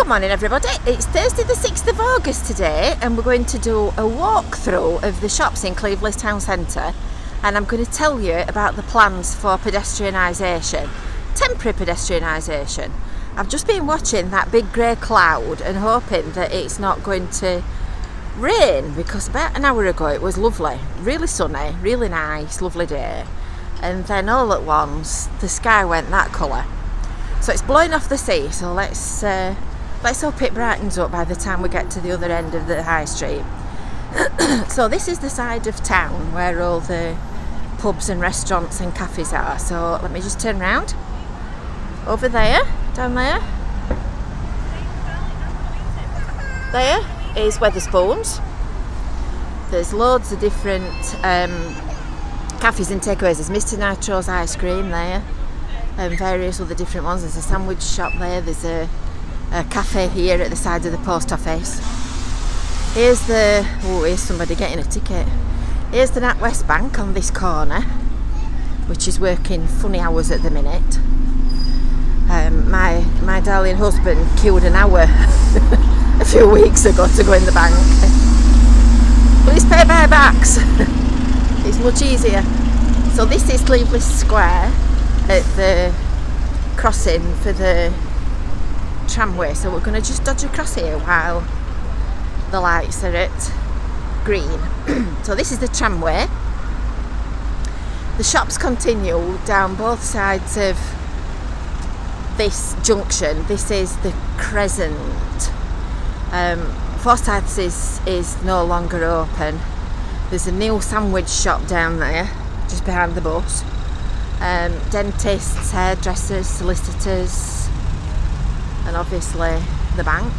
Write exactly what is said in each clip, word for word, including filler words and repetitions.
Good morning everybody, it's Thursday the sixth of August today and we're going to do a walkthrough of the shops in Cleveleys town centre, and I'm going to tell you about the plans for pedestrianisation, temporary pedestrianisation. I've just been watching that big grey cloud and hoping that it's not going to rain, because about an hour ago it was lovely, really sunny, really nice, lovely day, and then all at once the sky went that colour. So it's blowing off the sea, so let's uh, Let's hope it brightens up by the time we get to the other end of the high street. So this is the side of town where all the pubs and restaurants and cafes are. So let me just turn round. Over there, down there. There is Wetherspoons. There's loads of different um, cafes and takeaways. There's Mr Nitro's ice cream there, and various other different ones. There's a sandwich shop there. There's a A cafe here at the side of the post office. Here's the oh, here's somebody getting a ticket. Here's the NatWest Bank on this corner, which is working funny hours at the minute. Um, my my darling husband queued an hour a few weeks ago to go in the bank. Please pay by backs. It's much easier. So this is Cleveleys Square at the crossing for the tramway, so we're going to just dodge across here while the lights are at green. So this is the tramway. The shops continue down both sides of this junction. This is the Crescent. um, Forsyths is, is no longer open. There's a new sandwich shop down there just behind the bus. Um, dentists, hairdressers, solicitors, and obviously the bank,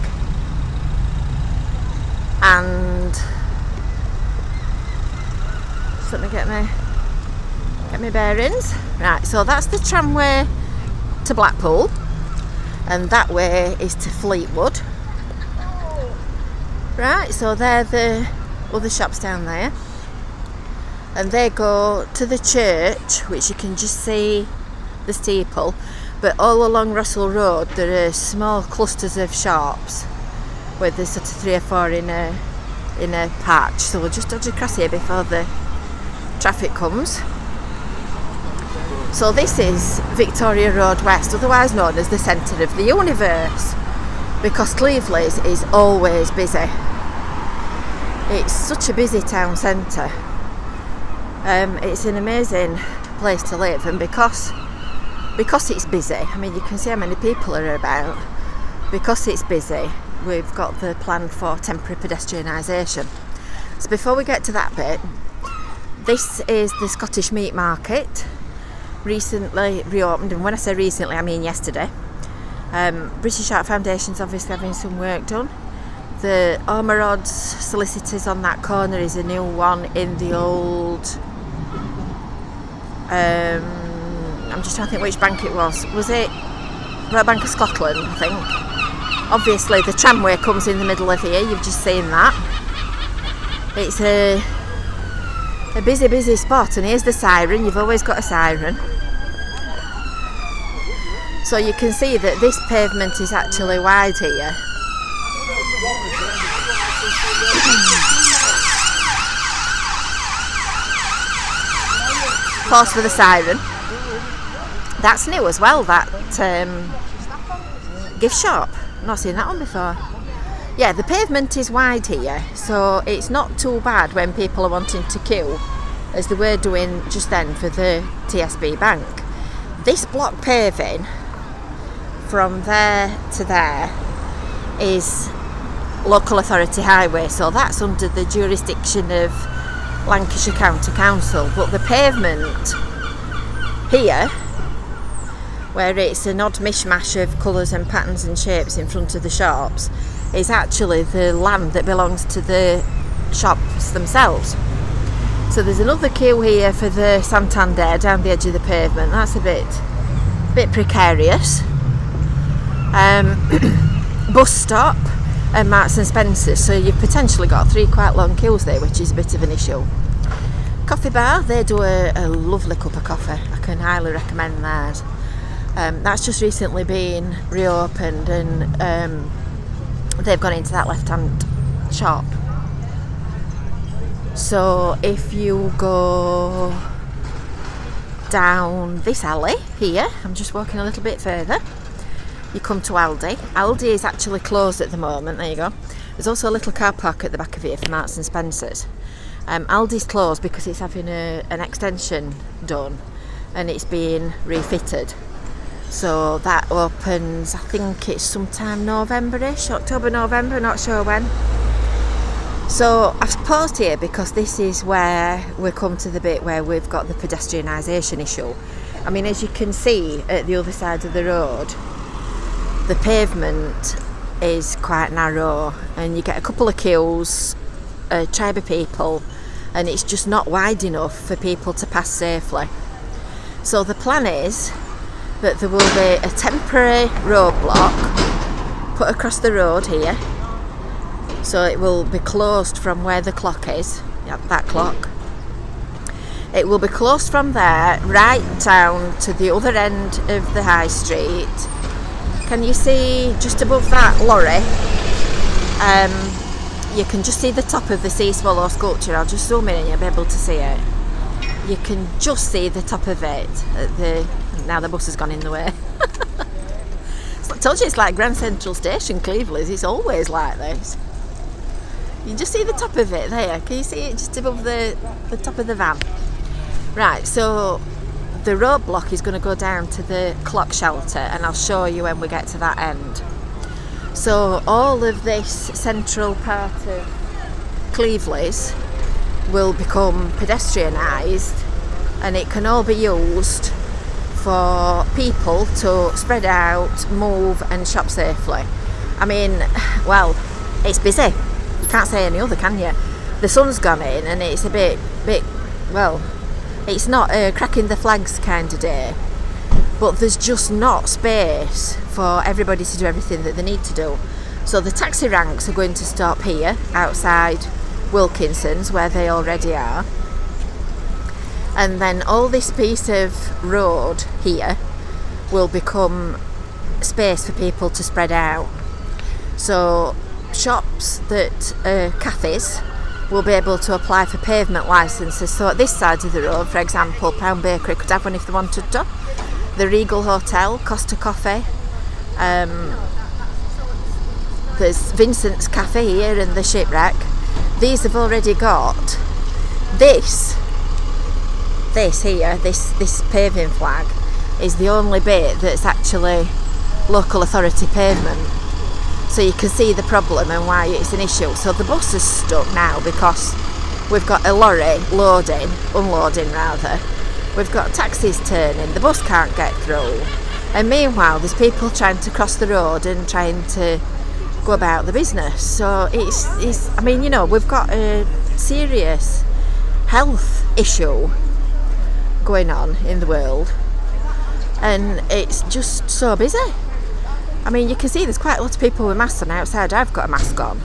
and just let me get my get my bearings right. So that's the tramway to Blackpool, and that way is to Fleetwood. Right, so they're the other shops down there, and they go to the church, which you can just see the steeple. But all along Russell Road there are small clusters of shops where there's sort of three or four in a in a patch. So we'll just dodge across here before the traffic comes. So this is Victoria Road West, otherwise known as the centre of the universe, because Cleveleys is always busy. It's such a busy town centre. Um, it's an amazing place to live, and because Because it's busy, I mean, you can see how many people are about. Because it's busy, we've got the plan for temporary pedestrianisation. So before we get to that bit, this is the Scottish Meat Market, recently reopened, and when I say recently, I mean yesterday. Um, British Art Foundation's obviously having some work done. The Ormerod's solicitors on that corner is a new one in the old... Um, I'm just trying to think which bank it was. Was it Royal Bank of Scotland, I think? Obviously the tramway comes in the middle of here, you've just seen that. It's a, a busy, busy spot, and here's the siren, you've always got a siren. So you can see that this pavement is actually wide here. Pause for the siren. That's new as well, that um, gift shop. I've not seen that one before. Yeah, the pavement is wide here, so it's not too bad when people are wanting to queue, as they were doing just then for the T S B bank. This block paving from there to there is local authority highway, so that's under the jurisdiction of Lancashire County Council. But the pavement here, where it's an odd mishmash of colours and patterns and shapes in front of the shops, is actually the land that belongs to the shops themselves. So there's another queue here for the Santander down the edge of the pavement. That's a bit bit precarious. Um, bus stop and Marks and Spencer's, so you've potentially got three quite long queues there, which is a bit of an issue. Coffee bar, they do a, a lovely cup of coffee. I can highly recommend theirs. Um, that's just recently been reopened, and um, they've gone into that left-hand shop. So if you go down this alley here, I'm just walking a little bit further, you come to Aldi. Aldi is actually closed at the moment, there you go. There's also a little car park at the back of here for Marks and Spencer's. Um, Aldi's closed because it's having a, an extension done and it's being refitted. So that opens, I think it's sometime November-ish, October, November, not sure when. So I've paused here because this is where we come to the bit where we've got the pedestrianisation issue. I mean, as you can see at the other side of the road, the pavement is quite narrow and you get a couple of queues, a tribe of people, and it's just not wide enough for people to pass safely. So the plan is that there will be a temporary roadblock put across the road here, so it will be closed from where the clock is, that clock. It will be closed from there right down to the other end of the high street. Can you see just above that lorry? Um, you can just see the top of the Sea Swallow sculpture. I'll just zoom in and you'll be able to see it. You can just see the top of it. At the, now the bus has gone in the way. I told you it's like Grand Central Station, Cleveleys. It's always like this. You can just see the top of it there. Can you see it just above the, the top of the van? Right, so the roadblock is going to go down to the clock shelter, and I'll show you when we get to that end. So all of this central part of Cleveleys will become pedestrianised, and it can all be used for people to spread out, move and shop safely. I mean, well, it's busy. You can't say any other, can you? The sun's gone in and it's a bit, bit, well, it's not a cracking the flags kind of day, but there's just not space for everybody to do everything that they need to do. So the taxi ranks are going to stop here outside Wilkinson's, where they already are, and then all this piece of road here will become space for people to spread out. So shops that are cafes will be able to apply for pavement licences. So at this side of the road, for example, Pound Bakery could have one if they wanted to. The Regal Hotel, Costa Coffee. Um, there's Vincent's Cafe here and the Shipwreck. These have already got this, this here, this, this paving flag is the only bit that's actually local authority pavement. So you can see the problem and why it's an issue. So the bus is stuck now because we've got a lorry loading, unloading rather. We've got taxis turning, the bus can't get through. And meanwhile, there's people trying to cross the road and trying to go about the business. So it's, it's I mean, you know, we've got a serious health issue going on in the world. And it's just so busy. I mean, you can see there's quite a lot of people with masks on outside. I've got a mask on,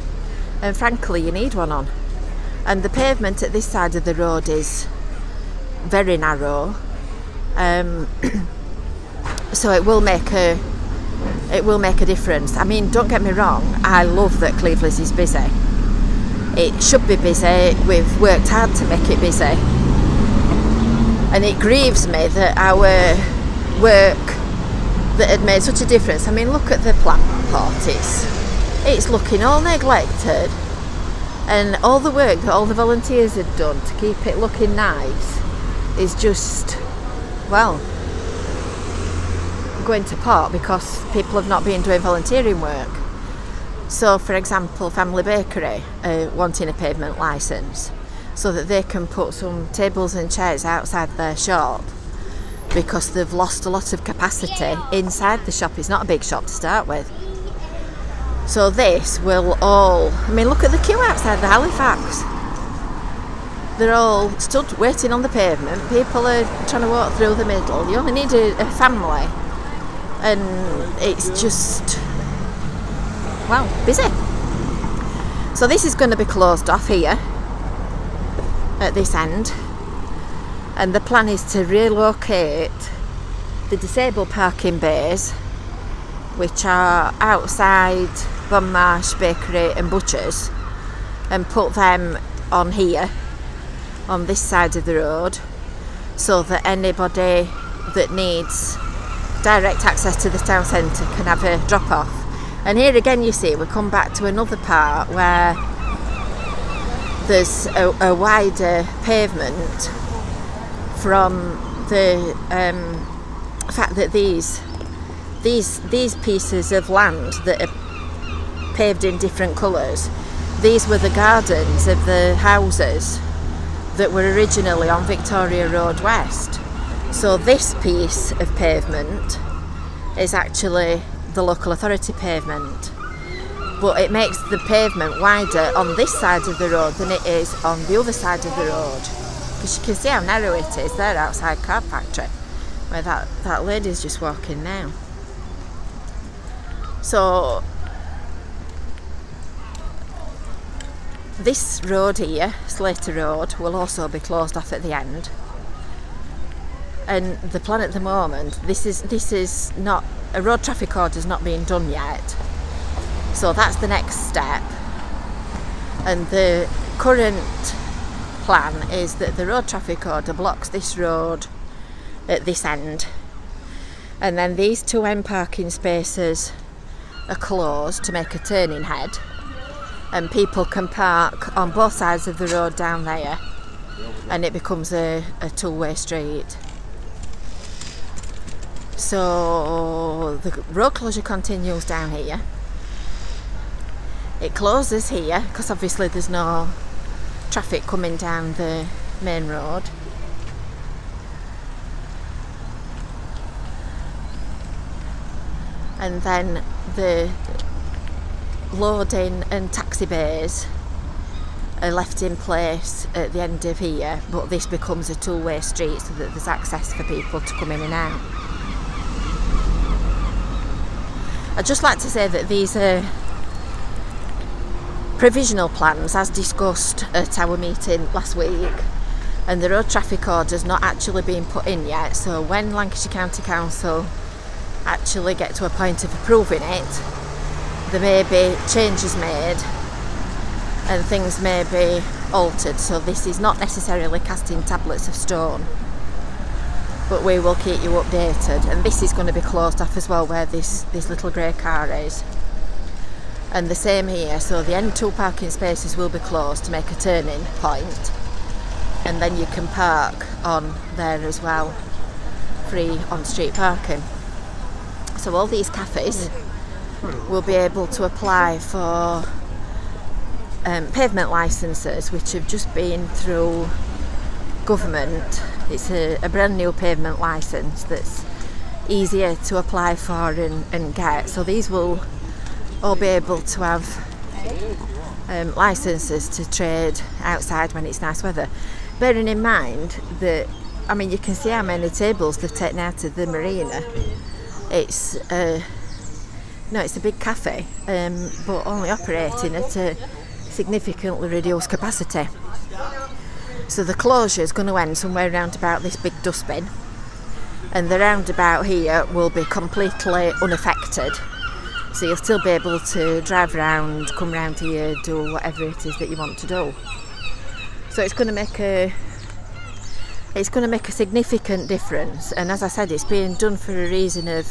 and frankly you need one on. And the pavement at this side of the road is very narrow, um, so it will make a it will make a difference. I mean, don't get me wrong, I love that Cleveleys is busy. It should be busy. We've worked hard to make it busy, and it grieves me that our work that had made such a difference. I mean, look at the plant parties. It's looking all neglected, and all the work that all the volunteers had done to keep it looking nice is just, well, going to pot because people have not been doing volunteering work. So for example, Family Bakery are wanting a pavement licence so that they can put some tables and chairs outside their shop, because they've lost a lot of capacity inside the shop. It's not a big shop to start with. So this will all, I mean, look at the queue outside the Halifax. They're all stood waiting on the pavement. People are trying to walk through the middle. You only need a, a family. And it's just, well, busy. So this is going to be closed off here at this end. And the plan is to relocate the disabled parking bays, which are outside Von Marsh Bakery and Butchers and put them on here on this side of the road, so that anybody that needs direct access to the town centre can have a drop off. And here again you see we come back to another part where there's a, a wider pavement from the um, fact that these these these pieces of land that are paved in different colours, these were the gardens of the houses that were originally on Victoria Road West. So this piece of pavement is actually the local authority pavement, but it makes the pavement wider on this side of the road than it is on the other side of the road, because you can see how narrow it is there outside Car Factory where that, that lady's just walking now. So this road here, Slater Road, will also be closed off at the end. And the plan at the moment, this is this is not a road traffic order is not being done yet. So that's the next step. And the current plan is that the road traffic order blocks this road at this end. And then these two end parking spaces are closed to make a turning head. And people can park on both sides of the road down there, and it becomes a, a two-way street. So the road closure continues down here. It closes here because obviously there's no traffic coming down the main road. And then the loading and taxi bays are left in place at the end of here, but this becomes a two-way street so that there's access for people to come in and out. I'd just like to say that these are provisional plans as discussed at our meeting last week, and the road traffic order's not actually been put in yet, so when Lancashire County Council actually get to a point of approving it, there may be changes made and things may be altered, so this is not necessarily casting tablets of stone, but we will keep you updated. And this is going to be closed off as well where this, this little grey car is, and the same here, so the N two parking spaces will be closed to make a turning point, and then you can park on there as well, free on street parking. So all these cafes will be able to apply for um, pavement licences, which have just been through government. It's a, a brand new pavement licence that's easier to apply for and, and get, so these will all be able to have um, licences to trade outside when it's nice weather, bearing in mind that, I mean, you can see how many tables they've taken out of the marina. It's uh, No, it's a big cafe, um, but only operating at a significantly reduced capacity. So the closure is going to end somewhere round about this big dustbin, and the roundabout here will be completely unaffected. So you'll still be able to drive round, come round here, do whatever it is that you want to do. So it's going to make a, it's going to make a significant difference. And as I said, it's being done for a reason of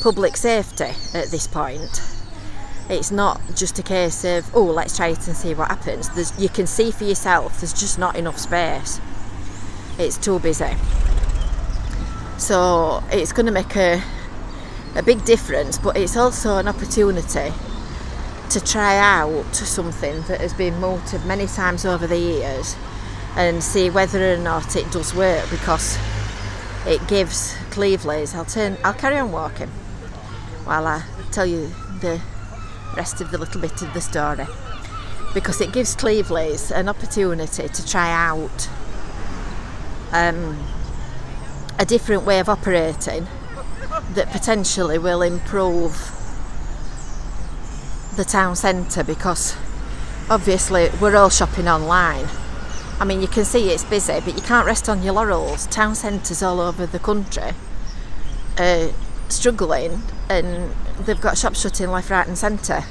public safety at this point. It's not just a case of, oh, let's try it and see what happens. There's, you can see for yourself, there's just not enough space. It's too busy. So it's going to make a, a big difference, but it's also an opportunity to try out something that has been mooted many times over the years and see whether or not it does work, because it gives Cleveleys. I'll turn, I'll carry on walking while I tell you the rest of the little bit of the story, because it gives Cleveleys an opportunity to try out um, a different way of operating that potentially will improve the town centre, because obviously we're all shopping online. I mean, you can see it's busy, but you can't rest on your laurels. Town centres all over the country are struggling, and they've got shops shutting left, right and centre.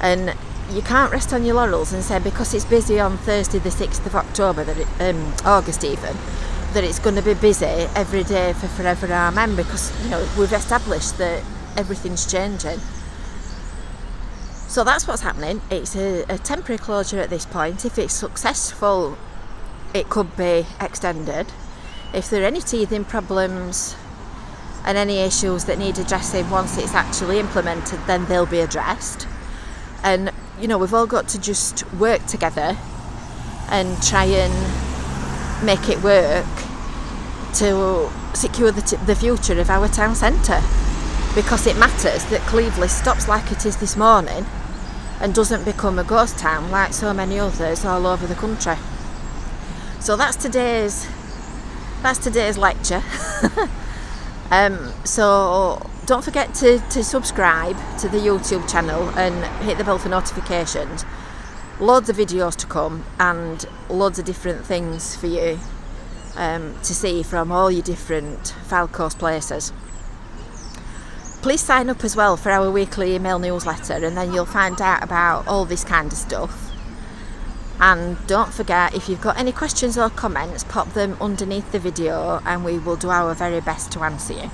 and you can't rest on your laurels and say because it's busy on Thursday the sixth of October, that it, um, August even, that it's going to be busy every day for forever and amen, because you know we've established that everything's changing. So that's what's happening. It's a, a temporary closure at this point. If it's successful, it could be extended. If there are any teething problems and any issues that need addressing once it's actually implemented, then they'll be addressed. And you know, we've all got to just work together and try and make it work to secure the, t the future of our town centre. Because it matters that Cleveleys stops like it is this morning and doesn't become a ghost town like so many others all over the country. So that's today's that's today's lecture. um, so don't forget to, to subscribe to the YouTube channel and hit the bell for notifications. Loads of videos to come and loads of different things for you um, to see from all your different South Coast places. Please sign up as well for our weekly email newsletter, and then you'll find out about all this kind of stuff. And don't forget, if you've got any questions or comments, pop them underneath the video and we will do our very best to answer you.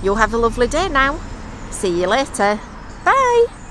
You'll have a lovely day now. See you later. Bye.